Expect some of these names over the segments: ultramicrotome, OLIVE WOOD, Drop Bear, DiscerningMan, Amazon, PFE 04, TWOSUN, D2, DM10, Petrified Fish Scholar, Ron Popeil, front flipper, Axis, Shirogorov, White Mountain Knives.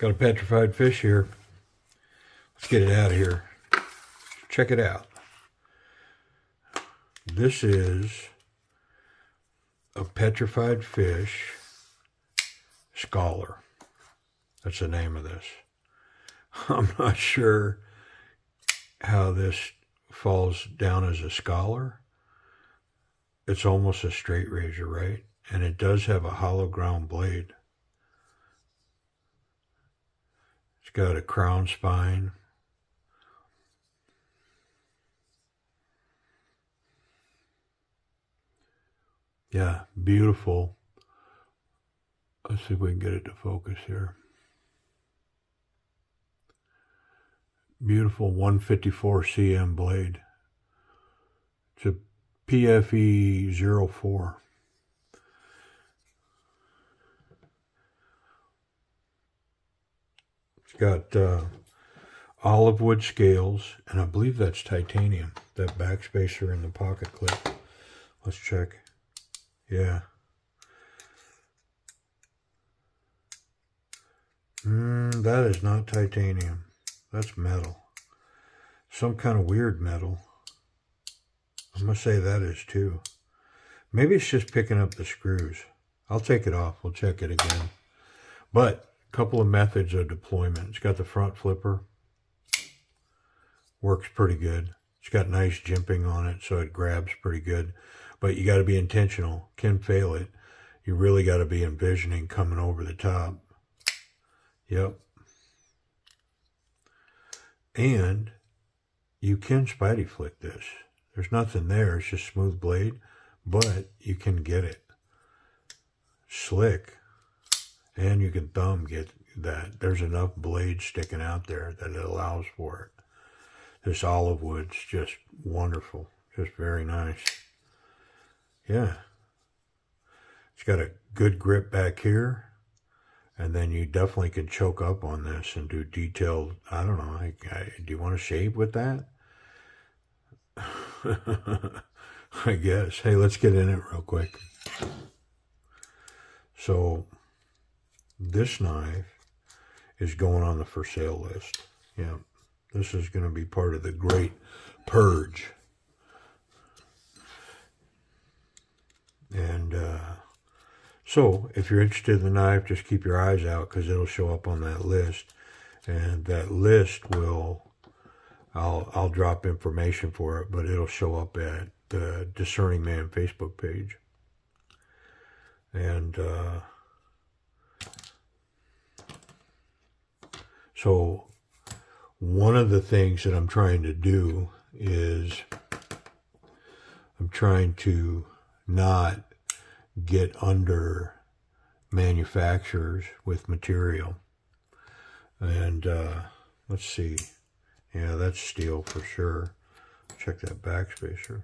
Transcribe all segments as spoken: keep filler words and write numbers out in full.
Got a petrified fish here. Let's get it out of here. Check it out. This is a petrified fish scholar. That's the name of this. I'm not sure how this falls down as a scholar. It's almost a straight razor, right? And it does have a hollow ground blade. It's got a crown spine. Yeah, beautiful. Let's see if we can get it to focus here. Beautiful one fifty-four centimeter blade. It's a P F E zero four. It's got uh, olive wood scales, and I believe that's titanium, that backspacer in the pocket clip. Let's check. Yeah. Mm, that is not titanium. That's metal. Some kind of weird metal. I'm going to say that is too. Maybe it's just picking up the screws. I'll take it off. We'll check it again. But a couple of methods of deployment. It's got the front flipper. Works pretty good. It's got nice jimping on it, so it grabs pretty good. But you got to be intentional. Can fail it. You really got to be envisioning coming over the top. Yep. And you can spidey flick this. There's nothing there. It's just smooth blade, but you can get it slick, and you can thumb get that. There's enough blade sticking out there that it allows for it. This olive wood's just wonderful. Just very nice. Yeah. It's got a good grip back here. And then you definitely can choke up on this and do detailed, I don't know, I, I, do you want to shave with that? I guess. Hey, let's get in it real quick. So, this knife is going on the for sale list. Yeah, this is going to be part of the great purge. And, uh, so, if you're interested in the knife, just keep your eyes out because it'll show up on that list. And that list will, I'll, I'll drop information for it, but it'll show up at the Discerning Man Facebook page. And uh, so, one of the things that I'm trying to do is I'm trying to not get under manufacturers with material. And uh, let's see. Yeah, that's steel for sure. Check that backspacer.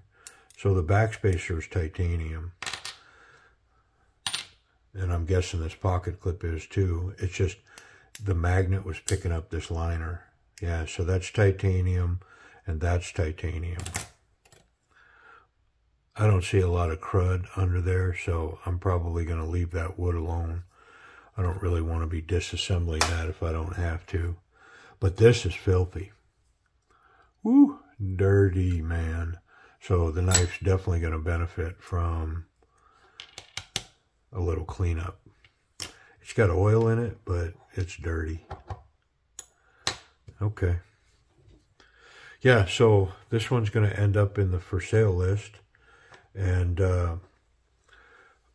So the backspacer is titanium. And I'm guessing this pocket clip is too. It's just the magnet was picking up this liner. Yeah, so that's titanium and that's titanium. I don't see a lot of crud under there, so I'm probably going to leave that wood alone. I don't really want to be disassembling that if I don't have to. But this is filthy. Woo, dirty, man. So the knife's definitely going to benefit from a little cleanup. It's got oil in it, but it's dirty. Okay. Yeah, so this one's going to end up in the for sale list. And uh,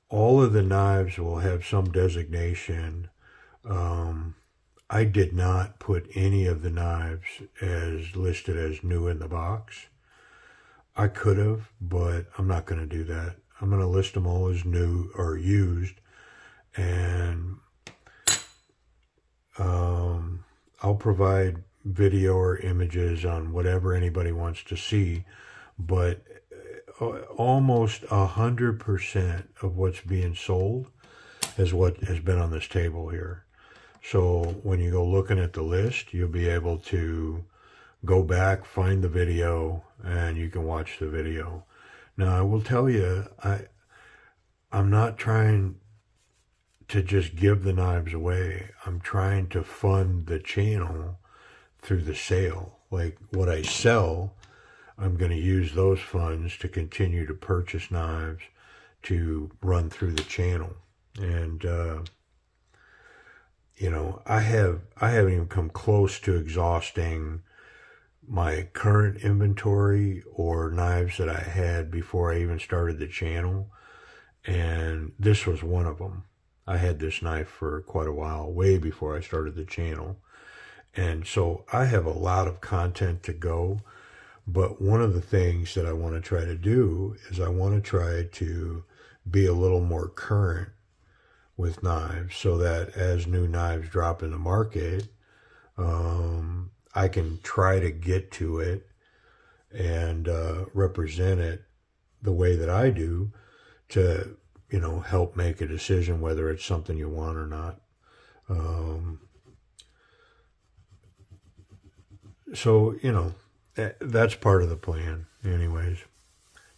all of the knives will have some designation. Um, I did not put any of the knives as listed as new in the box. I could have, but I'm not going to do that. I'm going to list them all as new or used. And um, I'll provide video or images on whatever anybody wants to see. But almost one hundred percent of what's being sold is what has been on this table here. So when you go looking at the list, you'll be able to go back, find the video, and you can watch the video. Now, I will tell you, I, I'm not trying to just give the knives away. I'm trying to fund the channel through the sale. Like what I sell, I'm going to use those funds to continue to purchase knives to run through the channel. And, uh, you know, I have, I haven't even come close to exhausting my current inventory or knives that I had before I even started the channel. And this was one of them. I had this knife for quite a while, way before I started the channel. And so I have a lot of content to go. But one of the things that I want to try to do is I want to try to be a little more current with knives so that as new knives drop in the market, um, I can try to get to it and uh, represent it the way that I do to, you know, help make a decision whether it's something you want or not. Um, so, you know, that's part of the plan anyways,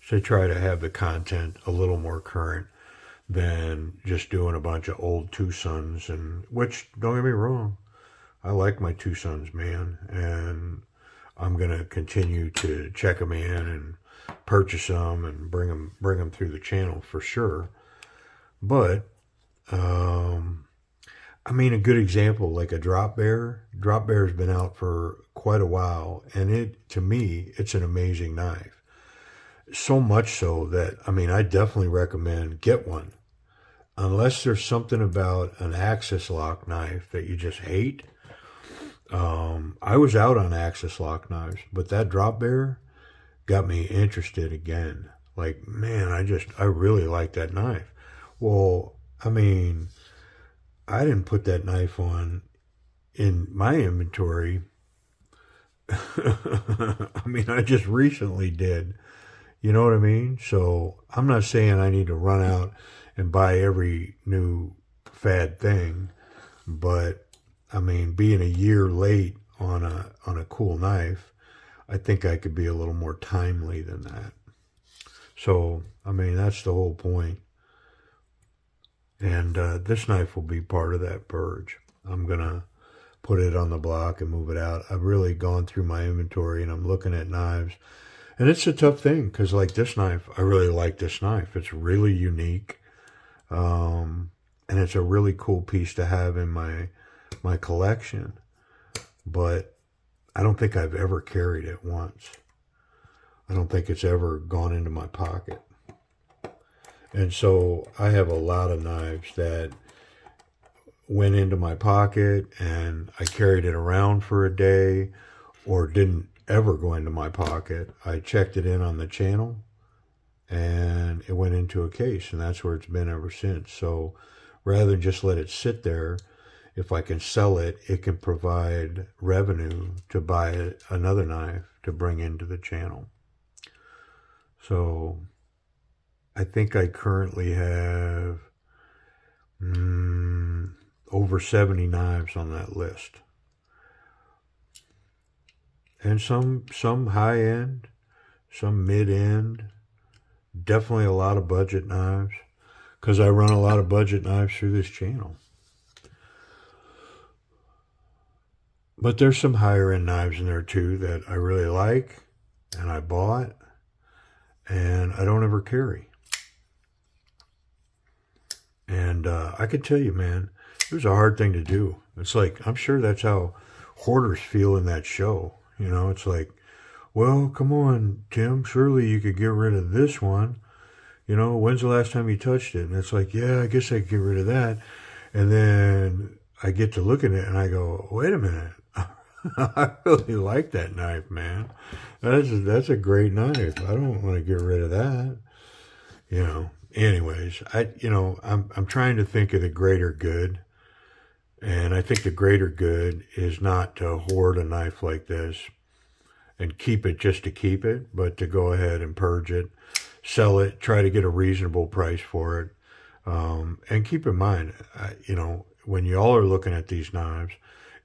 to try to have the content a little more current than just doing a bunch of old TWOSUNs. And which, don't get me wrong, I like my TWOSUNs, man, and I'm gonna continue to check them in and purchase them and bring them bring them through the channel for sure. But um I mean, a good example, like a Drop Bear. Drop Bear's been out for quite a while, and it, to me, it's an amazing knife. So much so that, I mean, I definitely recommend get one. Unless there's something about an Axis lock knife that you just hate. Um, I was out on Axis lock knives, but that Drop Bear got me interested again. Like, man, I just, I really like that knife. Well, I mean, I didn't put that knife on in my inventory. I mean, I just recently did. You know what I mean? So I'm not saying I need to run out and buy every new fad thing, but I mean, being a year late on a on a cool knife, I think I could be a little more timely than that. So I mean, that's the whole point. And uh, this knife will be part of that purge. I'm going to put it on the block and move it out. I've really gone through my inventory and I'm looking at knives. And it's a tough thing because, like, this knife, I really like this knife. It's really unique. Um, and it's a really cool piece to have in my, my collection. But I don't think I've ever carried it once. I don't think it's ever gone into my pocket. And so I have a lot of knives that went into my pocket and I carried it around for a day or didn't ever go into my pocket. I checked it in on the channel and it went into a case, and that's where it's been ever since. So rather than just let it sit there, if I can sell it, it can provide revenue to buy another knife to bring into the channel. So I think I currently have mm, over seventy knives on that list. And some some high-end, some mid-end, definitely a lot of budget knives, because I run a lot of budget knives through this channel. But there's some higher-end knives in there, too, that I really like, and I bought, and I don't ever carry. And uh, I could tell you, man, it was a hard thing to do. It's like, I'm sure that's how hoarders feel in that show. You know, it's like, well, come on, Tim, surely you could get rid of this one. You know, when's the last time you touched it? And it's like, yeah, I guess I could get rid of that. And then I get to look at it and I go, wait a minute. I really like that knife, man. That's a, that's a great knife. I don't want to get rid of that. You know, anyways, I, you know, I'm, I'm trying to think of the greater good. And I think the greater good is not to hoard a knife like this and keep it just to keep it, but to go ahead and purge it, sell it, try to get a reasonable price for it. Um, and keep in mind, I, you know, when y'all are looking at these knives,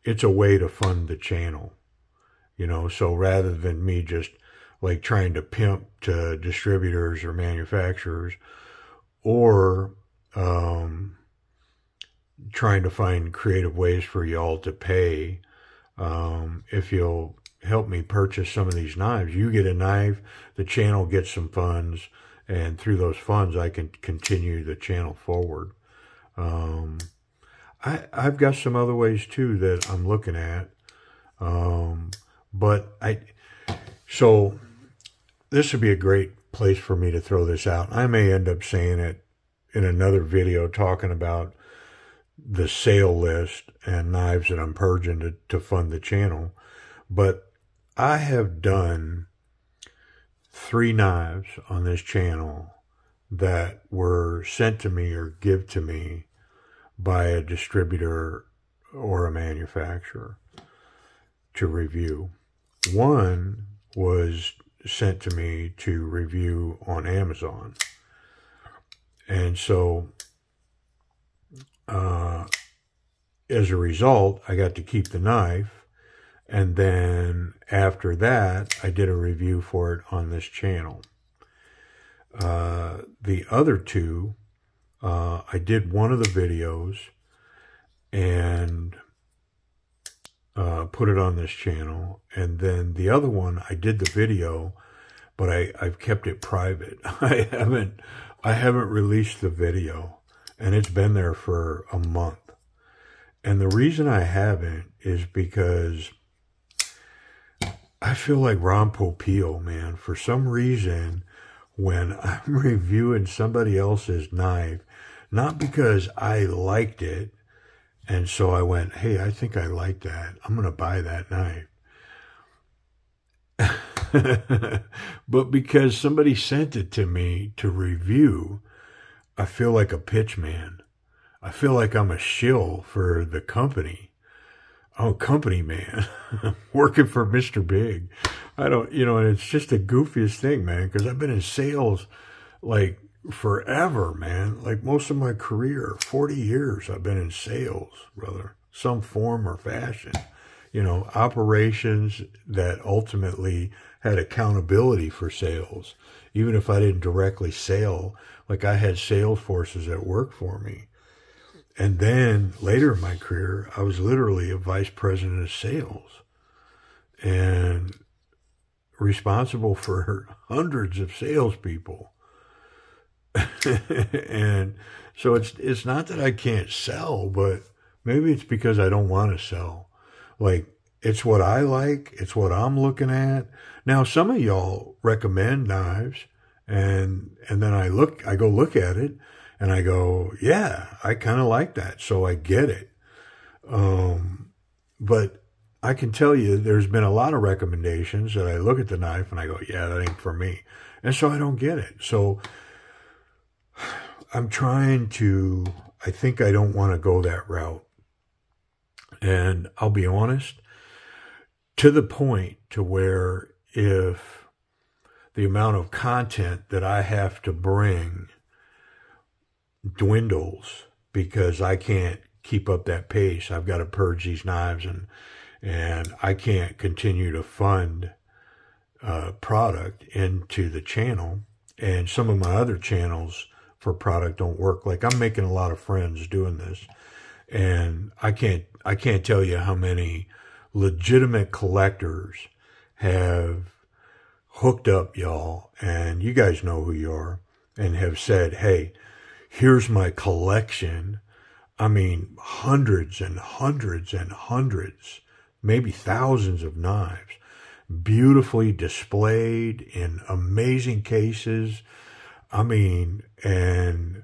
it's a way to fund the channel, you know, so rather than me just like trying to pimp to distributors or manufacturers or, um, trying to find creative ways for y'all to pay. Um, if you'll help me purchase some of these knives, you get a knife, the channel gets some funds, and through those funds, I can continue the channel forward. Um, I, I've got some other ways too that I'm looking at. Um, but I, so this would be a great place for me to throw this out. I may end up saying it in another video talking about the sale list and knives that I'm purging to, to fund the channel. But I have done three knives on this channel that were sent to me or given to me by a distributor or a manufacturer to review. One was sent to me to review on Amazon. And so uh, as a result, I got to keep the knife. And then after that, I did a review for it on this channel. Uh, the other two, uh, I did one of the videos and uh, put it on this channel. And then the other one, I did the video, but I, I've kept it private. I haven't, I haven't released the video, and it's been there for a month. And the reason I haven't is because I feel like Ron Popeil, man. For some reason, when I'm reviewing somebody else's knife, not because I liked it, and so I went, hey, I think I like that, I'm going to buy that knife. But because somebody sent it to me to review, I feel like a pitchman. I feel like I'm a shill for the company. Oh, company man, working for Mister Big. I don't, you know, and it's just the goofiest thing, man, because I've been in sales like forever, man. Like most of my career, forty years, I've been in sales, brother, some form or fashion. You know, operations that ultimately had accountability for sales, even if I didn't directly sell. Like I had sales forces that worked for me. And then later in my career, I was literally a vice president of sales and responsible for hundreds of salespeople. And so it's it's not that I can't sell, but maybe it's because I don't want to sell. Like, it's what I like. It's what I'm looking at. Now, some of y'all recommend knives, and and then I look, I go look at it. And I go, yeah, I kind of like that, so I get it. Um, but I can tell you there's been a lot of recommendations that I look at the knife and I go, yeah, that ain't for me. And so I don't get it. So I'm trying to, I think I don't want to go that route. And I'll be honest, to the point to where if the amount of content that I have to bring dwindles because I can't keep up that pace. I've got to purge these knives, and and I can't continue to fund uh, product into the channel. And some of my other channels for product don't work. Like I'm making a lot of friends doing this, and I can't I can't tell you how many legitimate collectors have hooked up, y'all, and you guys know who you are, and have said, hey, here's my collection. I mean, hundreds and hundreds and hundreds, maybe thousands of knives, beautifully displayed in amazing cases. I mean, and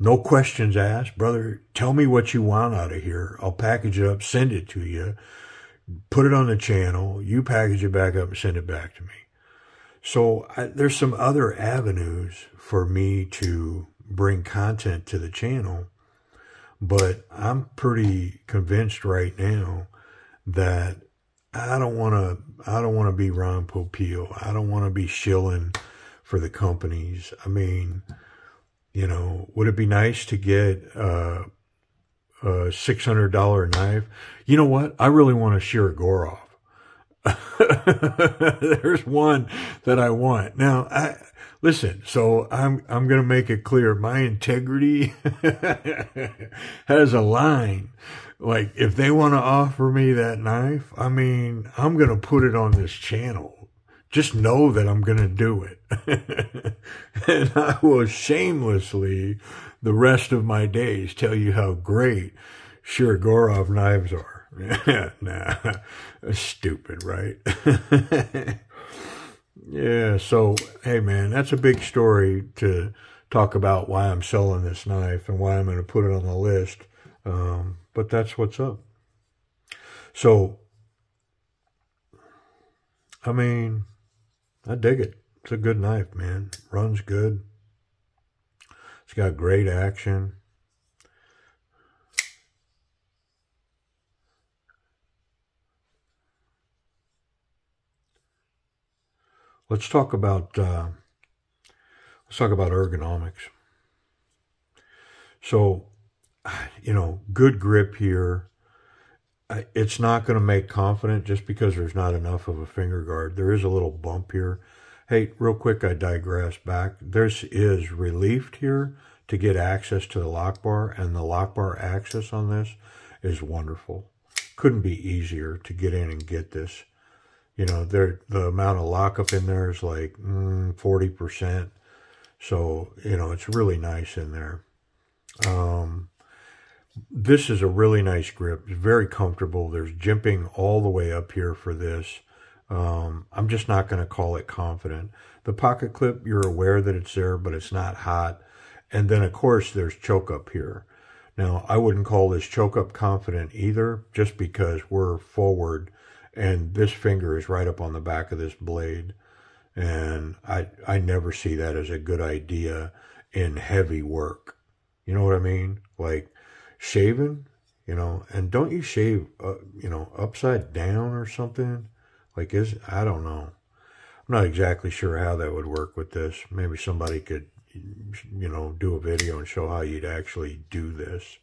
no questions asked. Brother, tell me what you want out of here. I'll package it up, send it to you, put it on the channel. You package it back up and send it back to me. So I, there's some other avenues for me to bring content to the channel, but I'm pretty convinced right now that I don't want to, I don't want to be Ron Popeil. I don't want to be shilling for the companies. I mean, you know, would it be nice to get uh, a six hundred dollar knife? You know what? I really want a Shirogorov. There's one that I want. Now, I, listen, so I'm, I'm going to make it clear. My integrity has a line. Like, if they want to offer me that knife, I mean, I'm going to put it on this channel. Just know that I'm going to do it. And I will shamelessly, the rest of my days, tell you how great Shirogorov knives are. Nah, stupid, right? Yeah, so, hey, man, that's a big story to talk about why I'm selling this knife and why I'm going to put it on the list. Um, but that's what's up. So, I mean, I dig it. It's a good knife, man. Runs good. It's got great action. Let's talk about uh, let's talk about ergonomics. So, you know, good grip here. It's not going to make confident just because there's not enough of a finger guard. There is a little bump here. Hey, real quick, I digress back. This is relieved here to get access to the lock bar, and the lock bar access on this is wonderful. Couldn't be easier to get in and get this. You know, there, the amount of lockup in there is like mm, forty percent. So, you know, it's really nice in there. Um, this is a really nice grip. It's very comfortable. There's jimping all the way up here for this. Um, I'm just not going to call it confident. The pocket clip, you're aware that it's there, but it's not hot. And then, of course, there's choke up here. Now, I wouldn't call this choke up confident either, just because we're forward. And this finger is right up on the back of this blade. And I, I never see that as a good idea in heavy work. You know what I mean? Like shaving, you know, and don't you shave, uh, you know, upside down or something? Like, is, I don't know. I'm not exactly sure how that would work with this. Maybe somebody could, you know, do a video and show how you'd actually do this.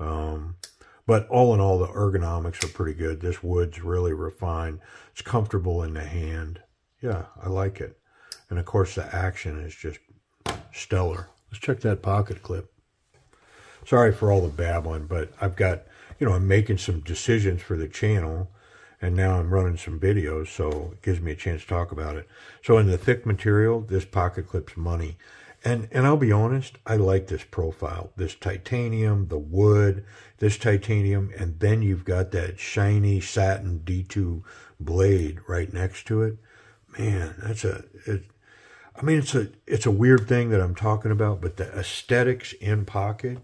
Um... But all in all, the ergonomics are pretty good. This wood's really refined. It's comfortable in the hand. Yeah, I like it. And, of course, the action is just stellar. Let's check that pocket clip. Sorry for all the babbling, but I've got, you know, I'm making some decisions for the channel, and now I'm running some videos, so it gives me a chance to talk about it. So in the thick material, this pocket clip's money. And and I'll be honest, I like this profile, this titanium, the wood, this titanium, and then you've got that shiny satin D two blade right next to it. Man, that's a, it, I mean, it's a it's a weird thing that I'm talking about, but the aesthetics in pocket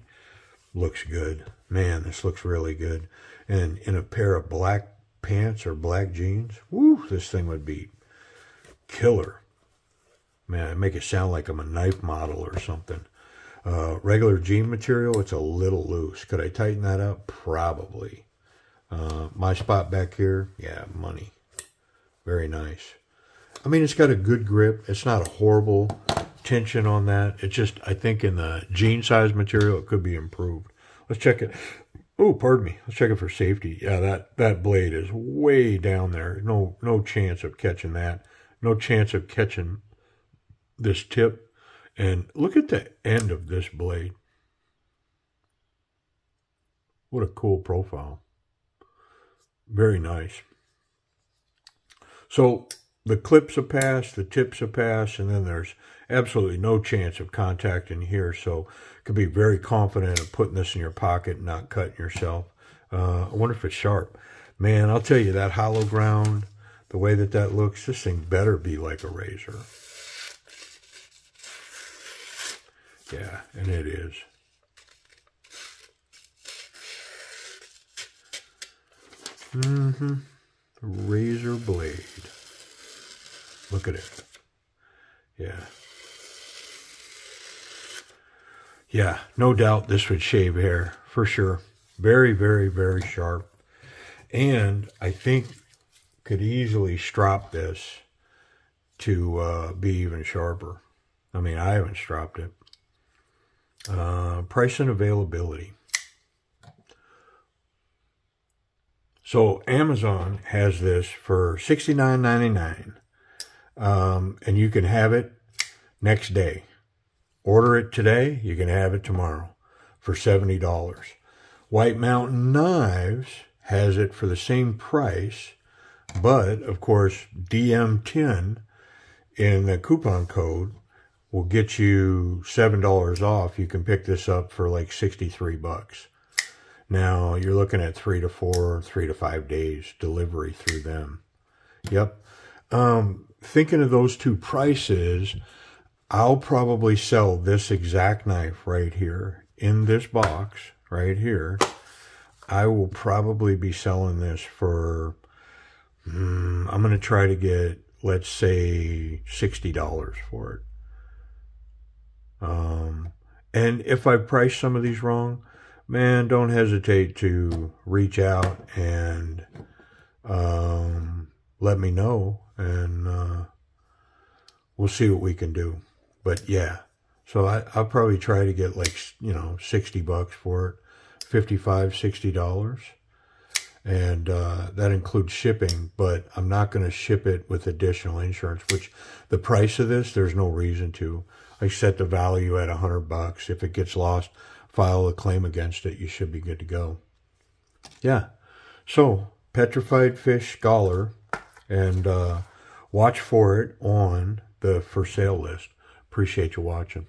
looks good. Man, this looks really good. And in a pair of black pants or black jeans, woo, this thing would be killer. Man, I make it sound like I'm a knife model or something. Uh, regular jean material, it's a little loose. Could I tighten that up? Probably. Uh, my spot back here, yeah, money. Very nice. I mean, it's got a good grip. It's not a horrible tension on that. It's just, I think in the jean size material, it could be improved. Let's check it. Oh, pardon me. Let's check it for safety. Yeah, that, that blade is way down there. No, no chance of catching that. No chance of catching this tip, and look at the end of this blade. What a cool profile. Very nice. So the clip's a pass, the tip's a pass, and then there's absolutely no chance of contact in here, so could be very confident of putting this in your pocket and not cutting yourself. Uh, I wonder if it's sharp. Man, I'll tell you, that hollow ground, the way that that looks, this thing better be like a razor. Yeah, and it is. Mm-hmm. Razor blade. Look at it. Yeah. Yeah, no doubt this would shave hair, for sure. Very, very, very sharp. And I think could easily strop this to uh, be even sharper. I mean, I haven't stropped it. Uh, price and availability. So Amazon has this for sixty-nine ninety-nine, um, and you can have it next day. Order it today, you can have it tomorrow for seventy dollars. White Mountain Knives has it for the same price, but of course D M ten in the coupon code will get you seven dollars off. You can pick this up for like sixty-three bucks. Now you're looking at three to four, three to five days delivery through them. Yep. Um, thinking of those two prices, I'll probably sell this exact knife right here in this box right here. I will probably be selling this for, mm, I'm going to try to get, let's say, sixty dollars for it. Um, and if I've priced some of these wrong, man, don't hesitate to reach out and um, let me know, and uh, we'll see what we can do. But yeah, so I, I'll probably try to get like, you know, sixty bucks for it, fifty-five, sixty dollars. And uh, that includes shipping, but I'm not going to ship it with additional insurance, which the price of this, there's no reason to. I set the value at a hundred bucks. If it gets lost, file a claim against it. You should be good to go. Yeah. So, Petrified Fish Scholar, and uh, watch for it on the for sale list. Appreciate you watching.